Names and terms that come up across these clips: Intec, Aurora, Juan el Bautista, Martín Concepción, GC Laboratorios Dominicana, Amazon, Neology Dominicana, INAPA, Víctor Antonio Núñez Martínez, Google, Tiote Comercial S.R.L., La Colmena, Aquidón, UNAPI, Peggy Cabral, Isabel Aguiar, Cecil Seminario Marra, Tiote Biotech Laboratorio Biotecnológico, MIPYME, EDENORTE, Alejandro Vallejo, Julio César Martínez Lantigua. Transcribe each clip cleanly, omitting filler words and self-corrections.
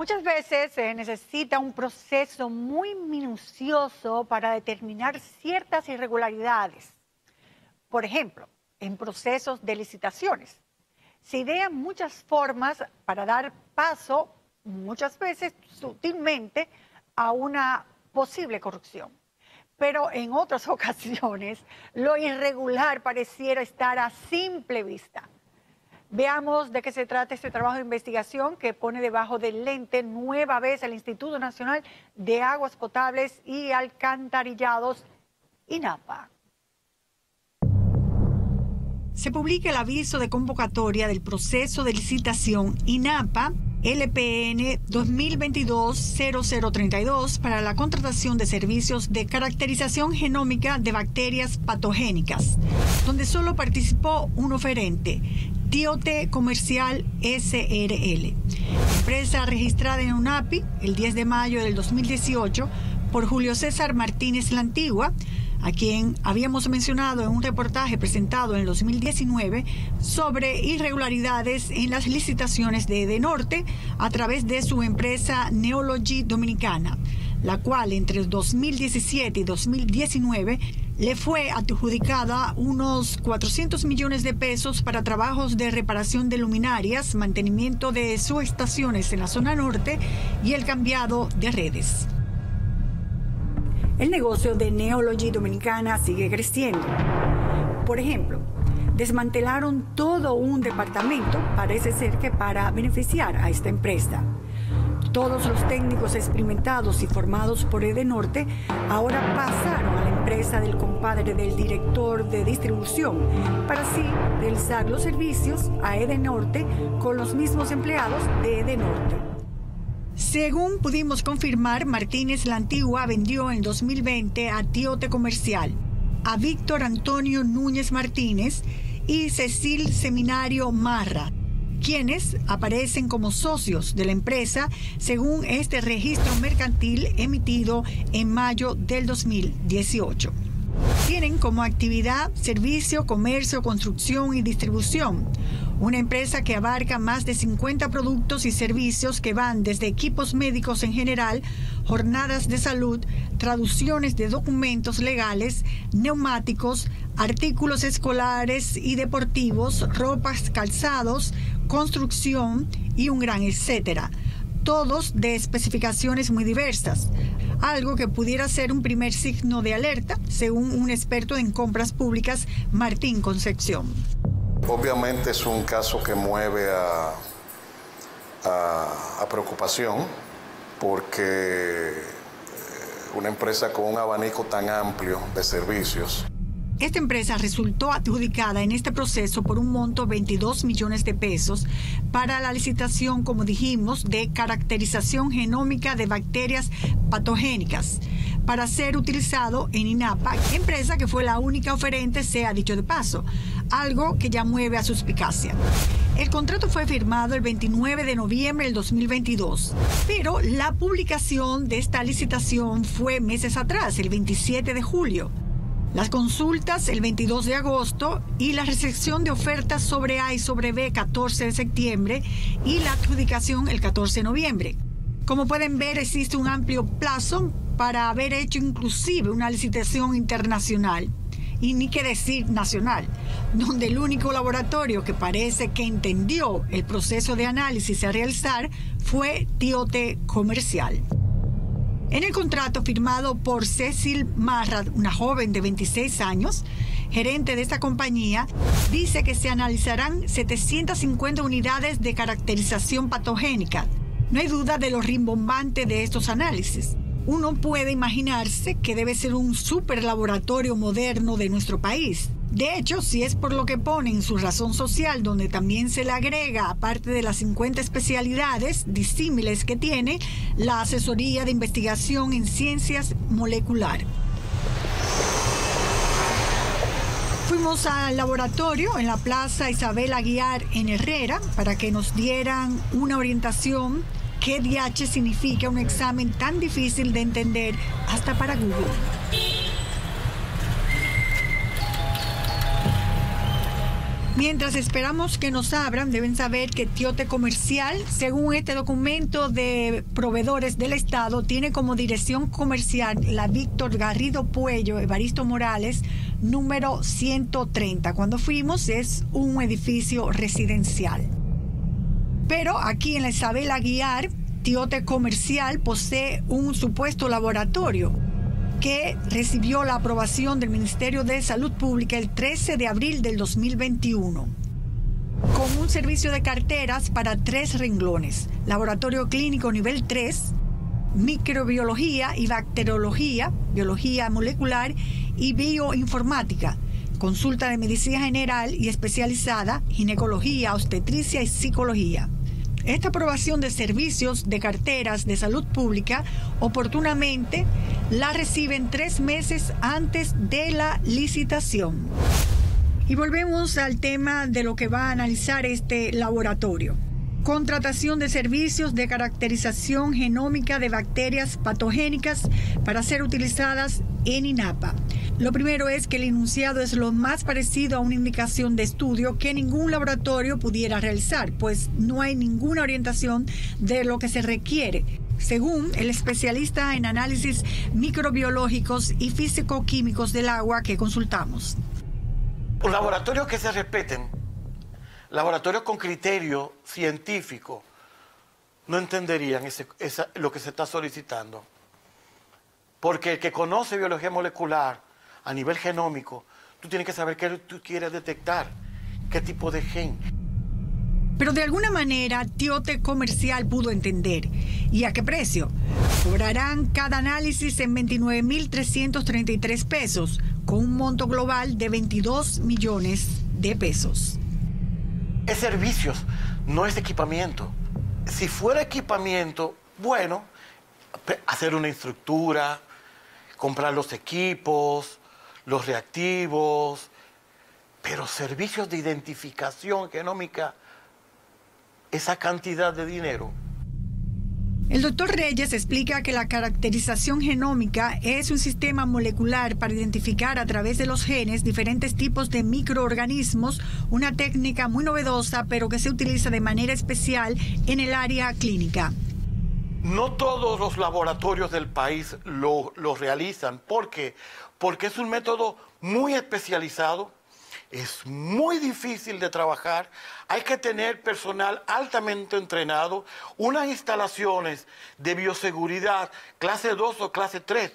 Muchas veces se necesita un proceso muy minucioso para determinar ciertas irregularidades. Por ejemplo, en procesos de licitaciones. Se idean muchas formas para dar paso, muchas veces sutilmente, a una posible corrupción. Pero en otras ocasiones, lo irregular pareciera estar a simple vista. Veamos de qué se trata este trabajo de investigación que pone debajo del lente nueva vez el Instituto Nacional de Aguas Potables y Alcantarillados, INAPA. Se publica el aviso de convocatoria del proceso de licitación INAPA LPN 2022-0032 para la contratación de servicios de caracterización genómica de bacterias patogénicas, donde solo participó un oferente, Tiote Comercial S.R.L., empresa registrada en UNAPI el 10 de mayo del 2018 por Julio César Martínez Lantigua, a quien habíamos mencionado en un reportaje presentado en el 2019 sobre irregularidades en las licitaciones de EDENORTE a través de su empresa Neology Dominicana, la cual entre 2017 y 2019 le fue adjudicada unos 400 millones de pesos para trabajos de reparación de luminarias, mantenimiento de subestaciones en la zona norte y el cambiado de redes. El negocio de Neology Dominicana sigue creciendo. Por ejemplo, desmantelaron todo un departamento, parece ser que para beneficiar a esta empresa. Todos los técnicos experimentados y formados por EDENORTE ahora pasaron a la empresa del compadre del director de distribución para así realizar los servicios a EDENORTE con los mismos empleados de EDENORTE. Según pudimos confirmar, Martínez Lantigua vendió en 2020 a Tiote Comercial, a Víctor Antonio Núñez Martínez y Cecil Seminario Marra, quienes aparecen como socios de la empresa según este registro mercantil emitido en mayo del 2018. Tienen como actividad servicio, comercio, construcción y distribución. Una empresa que abarca más de 50 productos y servicios que van desde equipos médicos en general, jornadas de salud, traducciones de documentos legales, neumáticos, artículos escolares y deportivos, ropas, calzados, construcción y un gran etcétera. Todos de especificaciones muy diversas, algo que pudiera ser un primer signo de alerta, según un experto en compras públicas, Martín Concepción. Obviamente es un caso que mueve a preocupación, porque una empresa con un abanico tan amplio de servicios. Esta empresa resultó adjudicada en este proceso por un monto de 22 millones de pesos para la licitación, como dijimos, de caracterización genómica de bacterias patogénicas para ser utilizado en INAPA, empresa que fue la única oferente, sea dicho de paso, algo que ya mueve a suspicacia. El contrato fue firmado el 29 de noviembre del 2022, pero la publicación de esta licitación fue meses atrás, el 27 de julio. Las consultas el 22 de agosto y la recepción de ofertas sobre A y sobre B 14 de septiembre y la adjudicación el 14 de noviembre. Como pueden ver, existe un amplio plazo para haber hecho inclusive una licitación internacional, y ni qué decir nacional, donde el único laboratorio que parece que entendió el proceso de análisis a realizar fue Tiote Comercial. En el contrato firmado por Cecil Marra, una joven de 26 años, gerente de esta compañía, dice que se analizarán 750 unidades de caracterización patogénica. No hay duda de lo rimbombante de estos análisis. Uno puede imaginarse que debe ser un superlaboratorio moderno de nuestro país. De hecho, si es por lo que pone en su razón social, donde también se le agrega, aparte de las 50 especialidades disímiles que tiene, la asesoría de investigación en ciencias molecular. Fuimos al laboratorio en la Plaza Isabel Aguiar en Herrera para que nos dieran una orientación. ¿Qué DH significa un examen tan difícil de entender hasta para Google? Mientras esperamos que nos abran, deben saber que Tiote Comercial, según este documento de proveedores del Estado, tiene como dirección comercial la Víctor Garrido Puello, Evaristo Morales, número 130. Cuando fuimos, es un edificio residencial. Pero aquí en la Isabel Aguiar, Tiote Comercial posee un supuesto laboratorio que recibió la aprobación del Ministerio de Salud Pública el 13 de abril del 2021, con un servicio de carteras para 3 renglones, laboratorio clínico nivel 3, microbiología y bacteriología, biología molecular y bioinformática, consulta de medicina general y especializada, ginecología, obstetricia y psicología. Esta aprobación de servicios de carteras de salud pública oportunamente la reciben 3 meses antes de la licitación. Y volvemos al tema de lo que va a analizar este laboratorio. Contratación de servicios de caracterización genómica de bacterias patogénicas para ser utilizadas en INAPA. Lo primero es que el enunciado es lo más parecido a una indicación de estudio que ningún laboratorio pudiera realizar, pues no hay ninguna orientación de lo que se requiere. Según el especialista en análisis microbiológicos y físico-químicos del agua que consultamos. Laboratorios que se respeten, laboratorios con criterio científico, no entenderían lo que se está solicitando. Porque el que conoce biología molecular a nivel genómico, tú tienes que saber qué tú quieres detectar, qué tipo de gen. Pero de alguna manera Tiote Comercial pudo entender. ¿Y a qué precio? Cobrarán cada análisis en 29.333 pesos, con un monto global de 22 millones de pesos. Es servicios, no es equipamiento. Si fuera equipamiento, bueno, hacer una estructura, comprar los equipos, los reactivos, pero servicios de identificación genómica, esa cantidad de dinero. El doctor Reyes explica que la caracterización genómica es un sistema molecular para identificar a través de los genes diferentes tipos de microorganismos, una técnica muy novedosa, pero que se utiliza de manera especial en el área clínica. No todos los laboratorios del país lo realizan. ¿Por qué? Porque es un método muy especializado, es muy difícil de trabajar, hay que tener personal altamente entrenado, unas instalaciones de bioseguridad clase 2 o clase 3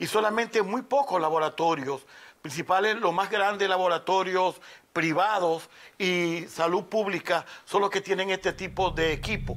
y solamente muy pocos laboratorios, principales los más grandes laboratorios privados y salud pública son los que tienen este tipo de equipo.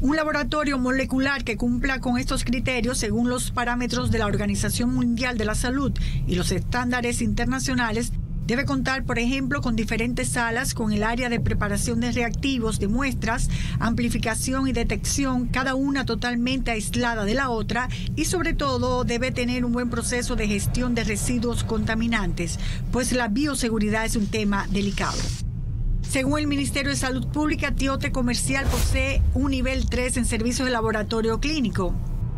Un laboratorio molecular que cumpla con estos criterios según los parámetros de la Organización Mundial de la Salud y los estándares internacionales debe contar, por ejemplo, con diferentes salas, con el área de preparación de reactivos, de muestras, amplificación y detección, cada una totalmente aislada de la otra, y sobre todo debe tener un buen proceso de gestión de residuos contaminantes, pues la bioseguridad es un tema delicado. Según el Ministerio de Salud Pública, Tiote Comercial posee un nivel 3 en servicios de laboratorio clínico,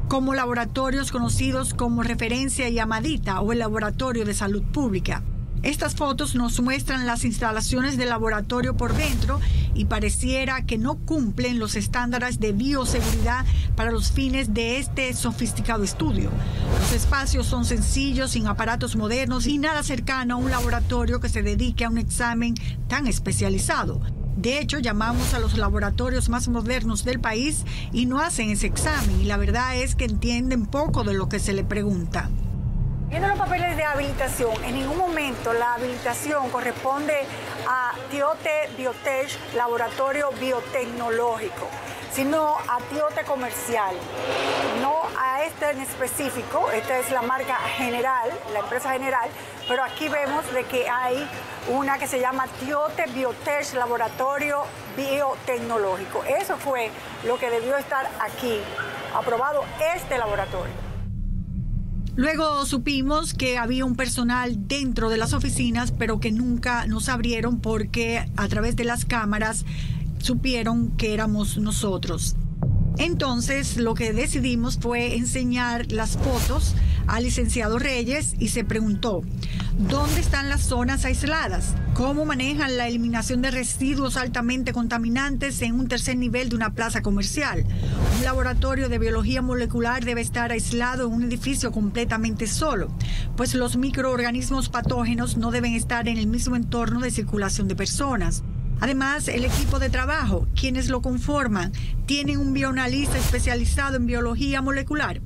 como laboratorios conocidos como Referencia y Amadita o el Laboratorio de Salud Pública. Estas fotos nos muestran las instalaciones del laboratorio por dentro y pareciera que no cumplen los estándares de bioseguridad para los fines de este sofisticado estudio. Los espacios son sencillos, sin aparatos modernos y nada cercano a un laboratorio que se dedique a un examen tan especializado. De hecho, llamamos a los laboratorios más modernos del país y no hacen ese examen, y la verdad es que entienden poco de lo que se le pregunta. Viendo los papeles de habilitación, en ningún momento la habilitación corresponde a Tiote Biotech Laboratorio Biotecnológico, sino a Tiote Comercial, no a este en específico. Esta es la marca general, la empresa general, pero aquí vemos de que hay una que se llama Tiote Biotech Laboratorio Biotecnológico. Eso fue lo que debió estar aquí, aprobado este laboratorio. Luego supimos que había un personal dentro de las oficinas, pero que nunca nos abrieron porque a través de las cámaras supieron que éramos nosotros. Entonces lo que decidimos fue enseñar las fotos al licenciado Reyes y se preguntó, ¿dónde están las zonas aisladas? ¿Cómo manejan la eliminación de residuos altamente contaminantes en un tercer nivel de una plaza comercial? Un laboratorio de biología molecular debe estar aislado en un edificio completamente solo, pues los microorganismos patógenos no deben estar en el mismo entorno de circulación de personas. Además, el equipo de trabajo, quienes lo conforman, tienen un bioanalista especializado en biología molecular.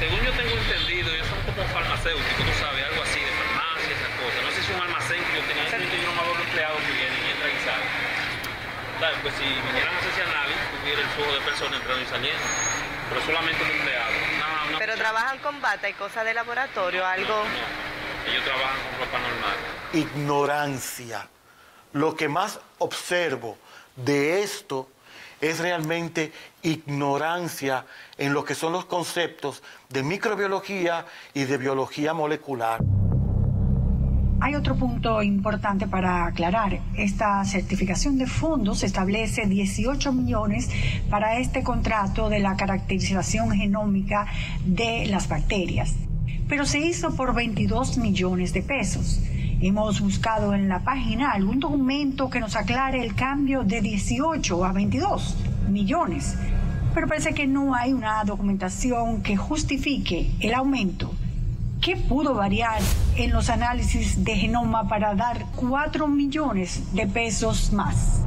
Según yo tengo entendido, ellos son como farmacéuticos, tú sabes, algo así, de farmacia, esas cosas. No sé si es un almacén que yo tenía, yo no me hago los empleados que vienen y entran y salen. ¿Sabes? Pues si viniéramos ese análisis, tuviera el flujo de personas entrando y saliendo, pero solamente un empleado. No. Pero trabajan con bata y cosas de laboratorio, algo... No. Ellos trabajan con ropa normal. Ignorancia. Lo que más observo de esto es realmente ignorancia en lo que son los conceptos de microbiología y de biología molecular. Hay otro punto importante para aclarar. Esta certificación de fondos establece 18 millones para este contrato de la caracterización genómica de las bacterias, pero se hizo por 22 millones de pesos. Hemos buscado en la página algún documento que nos aclare el cambio de 18 a 22 millones, pero parece que no hay una documentación que justifique el aumento. ¿Qué pudo variar en los análisis de genoma para dar 4 millones de pesos más?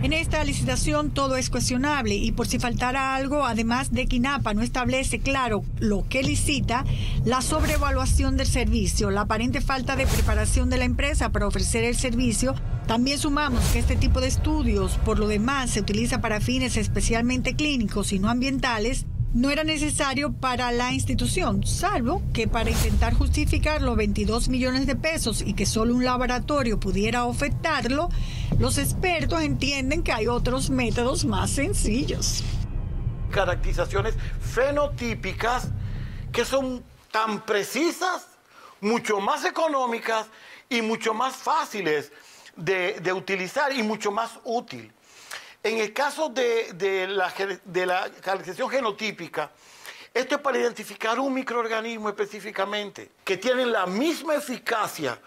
En esta licitación todo es cuestionable y por si faltara algo, además de que INAPA no establece claro lo que licita, la sobrevaluación del servicio, la aparente falta de preparación de la empresa para ofrecer el servicio, también sumamos que este tipo de estudios, por lo demás, se utiliza para fines especialmente clínicos y no ambientales, no era necesario para la institución, salvo que para intentar justificar los 22 millones de pesos y que solo un laboratorio pudiera ofertarlo, los expertos entienden que hay otros métodos más sencillos. Caracterizaciones fenotípicas que son tan precisas, mucho más económicas y mucho más fáciles de utilizar y mucho más útil. En el caso de la caracterización genotípica, esto es para identificar un microorganismo específicamente, que tiene la misma eficacia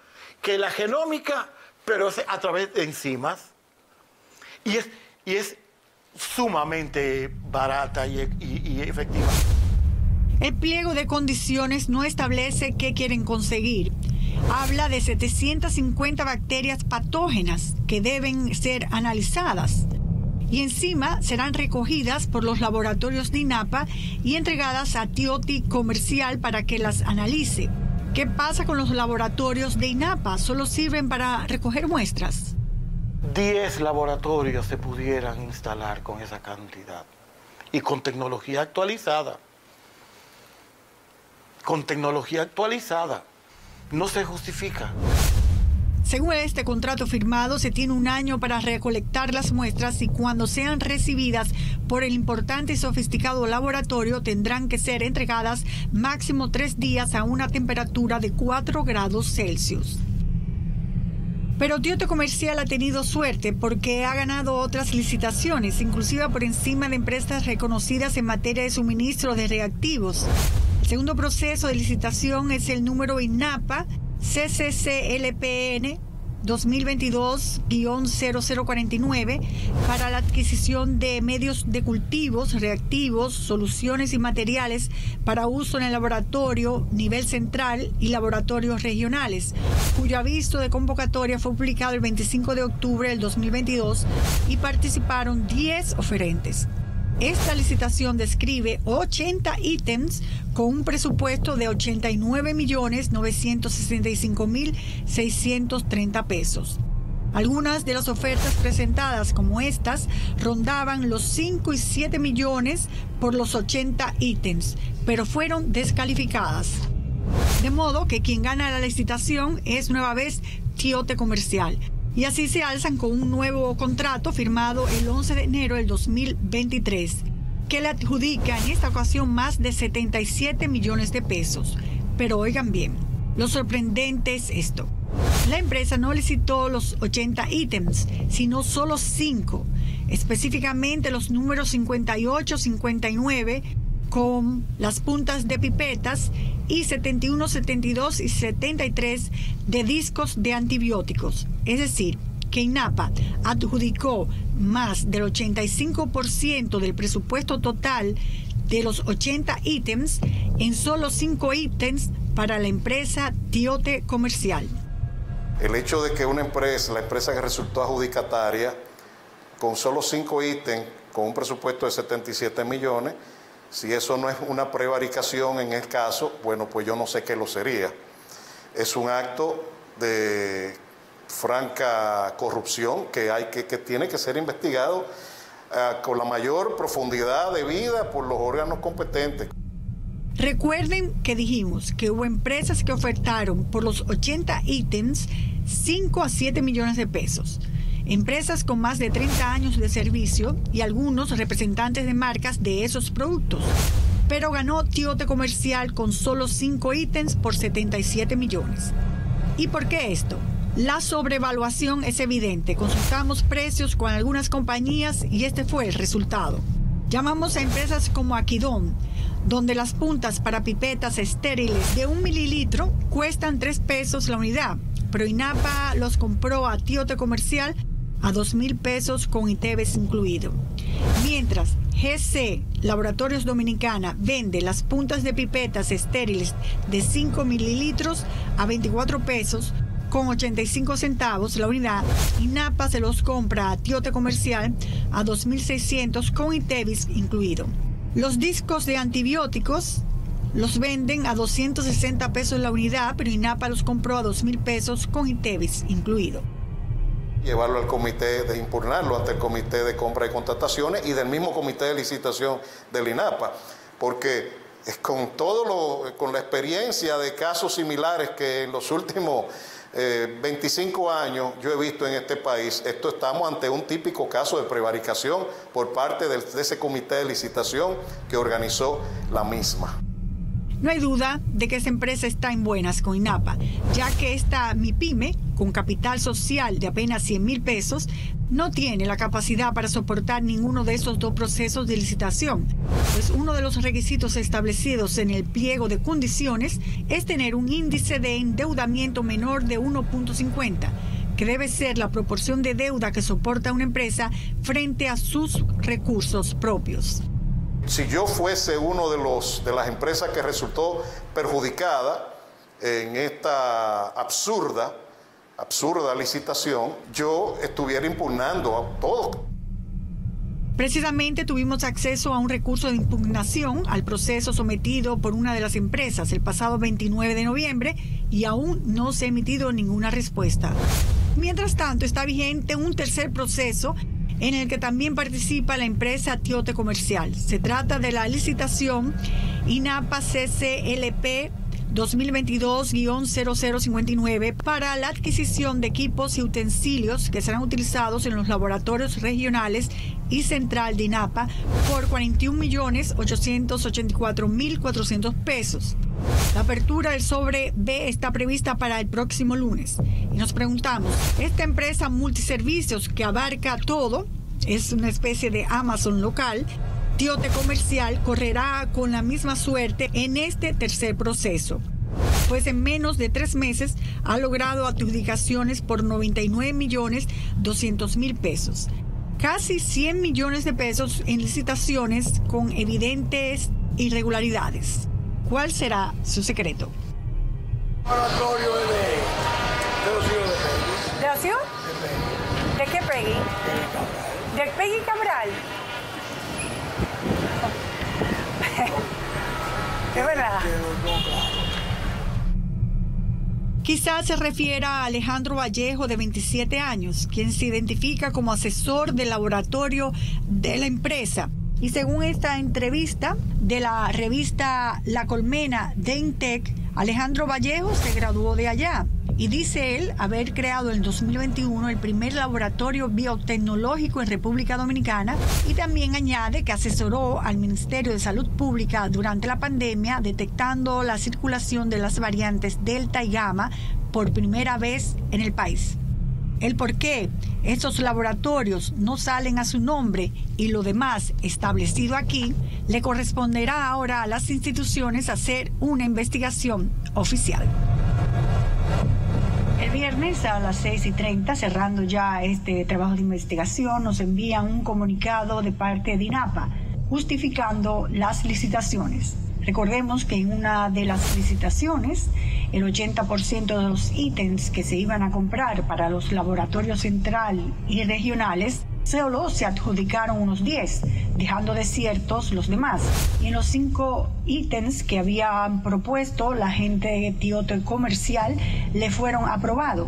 que la genómica, pero es a través de enzimas. Y es sumamente barata y efectiva. El pliego de condiciones no establece qué quieren conseguir. Habla de 750 bacterias patógenas que deben ser analizadas. Y encima serán recogidas por los laboratorios de INAPA y entregadas a Tiote Comercial para que las analice. ¿Qué pasa con los laboratorios de INAPA? ¿Solo sirven para recoger muestras? 10 laboratorios se pudieran instalar con esa cantidad y con tecnología actualizada. Con tecnología actualizada. No se justifica. Según este contrato firmado, se tiene un año para recolectar las muestras y cuando sean recibidas por el importante y sofisticado laboratorio tendrán que ser entregadas máximo 3 días a una temperatura de 4 grados Celsius. Pero Tiote Comercial ha tenido suerte porque ha ganado otras licitaciones, inclusive por encima de empresas reconocidas en materia de suministro de reactivos. El segundo proceso de licitación es el número INAPA, CCCLPN 2022-0049 para la adquisición de medios de cultivos, reactivos, soluciones y materiales para uso en el laboratorio nivel central y laboratorios regionales, cuyo aviso de convocatoria fue publicado el 25 de octubre del 2022 y participaron 10 oferentes. Esta licitación describe 80 ítems con un presupuesto de 89.965.630 pesos. Algunas de las ofertas presentadas como estas rondaban los 5 y 7 millones por los 80 ítems, pero fueron descalificadas. De modo que quien gana la licitación es nueva vez Tiote Comercial. Y así se alzan con un nuevo contrato firmado el 11 de enero del 2023, que le adjudica en esta ocasión más de 77 millones de pesos. Pero oigan bien, lo sorprendente es esto. La empresa no licitó los 80 ítems, sino solo 5, específicamente los números 58, 59, con las puntas de pipetas y 71, 72 y 73 de discos de antibióticos. Es decir, que INAPA adjudicó más del 85% del presupuesto total de los 80 ítems en solo 5 ítems para la empresa Tiote Comercial. El hecho de que una empresa, la empresa que resultó adjudicataria, con solo 5 ítems, con un presupuesto de 77 millones, si eso no es una prevaricación en el caso, bueno, pues yo no sé qué lo sería. Es un acto de franca corrupción que tiene que ser investigado con la mayor profundidad debida por los órganos competentes. Recuerden que dijimos que hubo empresas que ofertaron por los 80 ítems 5 a 7 millones de pesos. Empresas con más de 30 años de servicio y algunos representantes de marcas de esos productos. Pero ganó Tiote Comercial con solo 5 ítems por 77 millones. ¿Y por qué esto? La sobrevaluación es evidente. Consultamos precios con algunas compañías y este fue el resultado. Llamamos a empresas como Aquidón, donde las puntas para pipetas estériles de 1 mililitro cuestan 3 pesos la unidad. Pero INAPA los compró a Tiote Comercial a 2.000 pesos con ITBs incluido. Mientras GC Laboratorios Dominicana vende las puntas de pipetas estériles de 5 mililitros a 24 pesos con 85 centavos la unidad, INAPA se los compra a Tiote Comercial a 2.600 con ITBs incluido. Los discos de antibióticos los venden a 260 pesos la unidad, pero INAPA los compró a 2.000 pesos con ITBs incluido. Llevarlo al comité, de impugnarlo ante el comité de compra y contrataciones y del mismo comité de licitación del INAPA, porque es con la experiencia de casos similares que en los últimos 25 años yo he visto en este país, estamos ante un típico caso de prevaricación por parte de ese comité de licitación que organizó la misma. No hay duda de que esa empresa está en buenas con INAPA, ya que esta MIPYME, con capital social de apenas 100.000 pesos, no tiene la capacidad para soportar ninguno de esos 2 procesos de licitación, pues uno de los requisitos establecidos en el pliego de condiciones es tener un índice de endeudamiento menor de 1.50, que debe ser la proporción de deuda que soporta una empresa frente a sus recursos propios. Si yo fuese uno de las empresas que resultó perjudicada en esta absurda licitación, yo estuviera impugnando a todo. Precisamente tuvimos acceso a un recurso de impugnación al proceso sometido por una de las empresas el pasado 29 de noviembre y aún no se ha emitido ninguna respuesta. Mientras tanto, está vigente un tercer proceso en el que también participa la empresa Tiote Comercial. Se trata de la licitación INAPA CCLP 2022-0059 para la adquisición de equipos y utensilios que serán utilizados en los laboratorios regionales y central de INAPA por 41.884.400 pesos. La apertura del sobre B está prevista para el próximo lunes. Y nos preguntamos, esta empresa multiservicios que abarca todo, es una especie de Amazon local, Tiote Comercial correrá con la misma suerte en este tercer proceso, pues en menos de 3 meses ha logrado adjudicaciones por 99.200.000 pesos. Casi 100 millones de pesos en licitaciones con evidentes irregularidades. ¿Cuál será su secreto? Laboratorio de la ciudad. ¿De qué Peggy? ¿De Peggy Cabral? ¿De verdad? Quizás se refiera a Alejandro Vallejo, de 27 años, quien se identifica como asesor del laboratorio de la empresa. Y según esta entrevista de la revista La Colmena de Intec, Alejandro Vallejo se graduó de allá y dice él haber creado en 2021 el primer laboratorio biotecnológico en República Dominicana y también añade que asesoró al Ministerio de Salud Pública durante la pandemia detectando la circulación de las variantes Delta y Gamma por primera vez en el país. el por qué estos laboratorios no salen a su nombre y lo demás establecido aquí, le corresponderá ahora a las instituciones hacer una investigación oficial. El viernes a las 6:30, cerrando ya este trabajo de investigación, nos envían un comunicado de parte de INAPA justificando las licitaciones. Recordemos que en una de las licitaciones, el 80% de los ítems que se iban a comprar para los laboratorios central y regionales, solo se adjudicaron unos 10, dejando desiertos los demás. Y en los 5 ítems que habían propuesto la gente de Tiote Comercial, le fueron aprobados.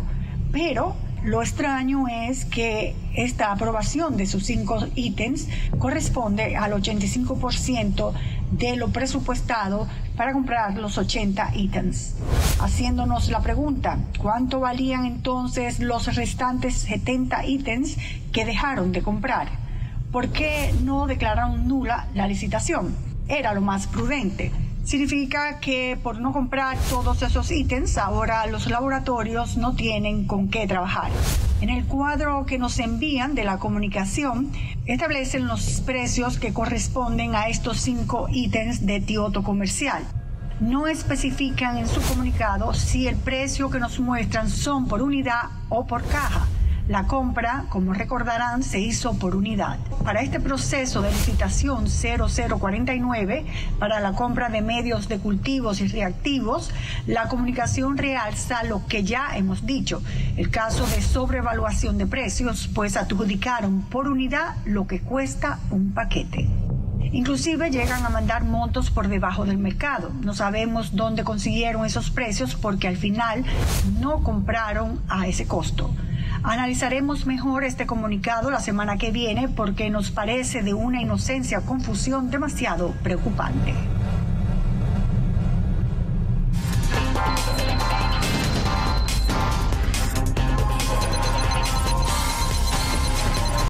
Pero lo extraño es que esta aprobación de sus 5 ítems corresponde al 85% de lo presupuestado para comprar los 80 ítems. Haciéndonos la pregunta, ¿cuánto valían entonces los restantes 70 ítems que dejaron de comprar? ¿Por qué no declararon nula la licitación? Era lo más prudente. Significa que por no comprar todos esos ítems, ahora los laboratorios no tienen con qué trabajar. En el cuadro que nos envían de la comunicación, establecen los precios que corresponden a estos 5 ítems de Tiote Comercial. No especifican en su comunicado si el precio que nos muestran son por unidad o por caja. La compra, como recordarán, se hizo por unidad. Para este proceso de licitación 0049, para la compra de medios de cultivos y reactivos, la comunicación realza lo que ya hemos dicho, el caso de sobrevaluación de precios, pues adjudicaron por unidad lo que cuesta un paquete. Inclusive llegan a mandar montos por debajo del mercado. No sabemos dónde consiguieron esos precios porque al final no compraron a ese costo. Analizaremos mejor este comunicado la semana que viene porque nos parece de una inocencia o confusión demasiado preocupante.